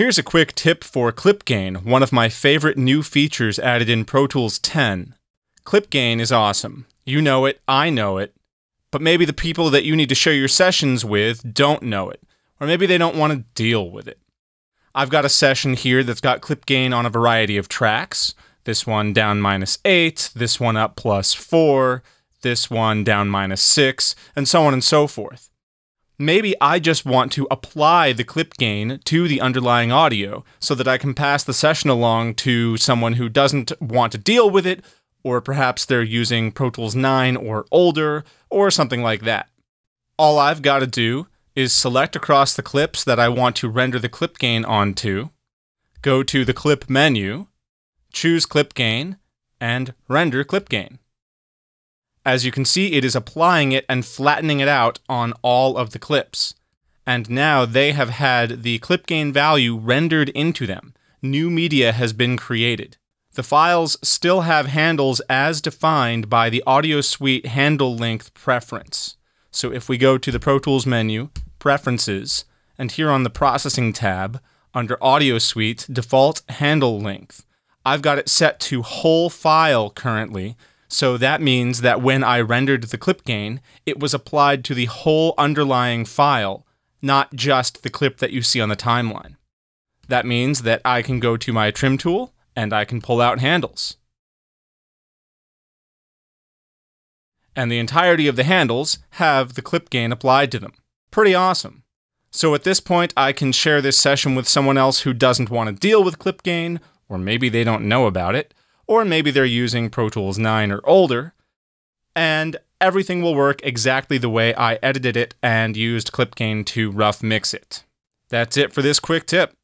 Here's a quick tip for clip gain, one of my favorite new features added in Pro Tools 10. Clip gain is awesome. You know it, I know it, but maybe the people that you need to share your sessions with don't know it, or maybe they don't want to deal with it. I've got a session here that's got clip gain on a variety of tracks. This one down -8, this one up +4, this one down -6, and so on and so forth. Maybe I just want to apply the clip gain to the underlying audio so that I can pass the session along to someone who doesn't want to deal with it, or perhaps they're using Pro Tools 9 or older, or something like that. All I've got to do is select across the clips that I want to render the clip gain onto, go to the clip menu, choose clip gain, and render clip gain. As you can see, it is applying it and flattening it out on all of the clips. And now they have had the clip gain value rendered into them. New media has been created. The files still have handles as defined by the Audio Suite handle length preference. So if we go to the Pro Tools menu, Preferences, and here on the Processing tab, under Audio Suite, Default Handle Length, I've got it set to whole file currently. So that means that when I rendered the clip gain, it was applied to the whole underlying file, not just the clip that you see on the timeline. That means that I can go to my trim tool and I can pull out handles. And the entirety of the handles have the clip gain applied to them. Pretty awesome. So at this point, I can share this session with someone else who doesn't want to deal with clip gain, or maybe they don't know about it, or maybe they're using Pro Tools 9 or older, and everything will work exactly the way I edited it and used clip gain to rough mix it. That's it for this quick tip.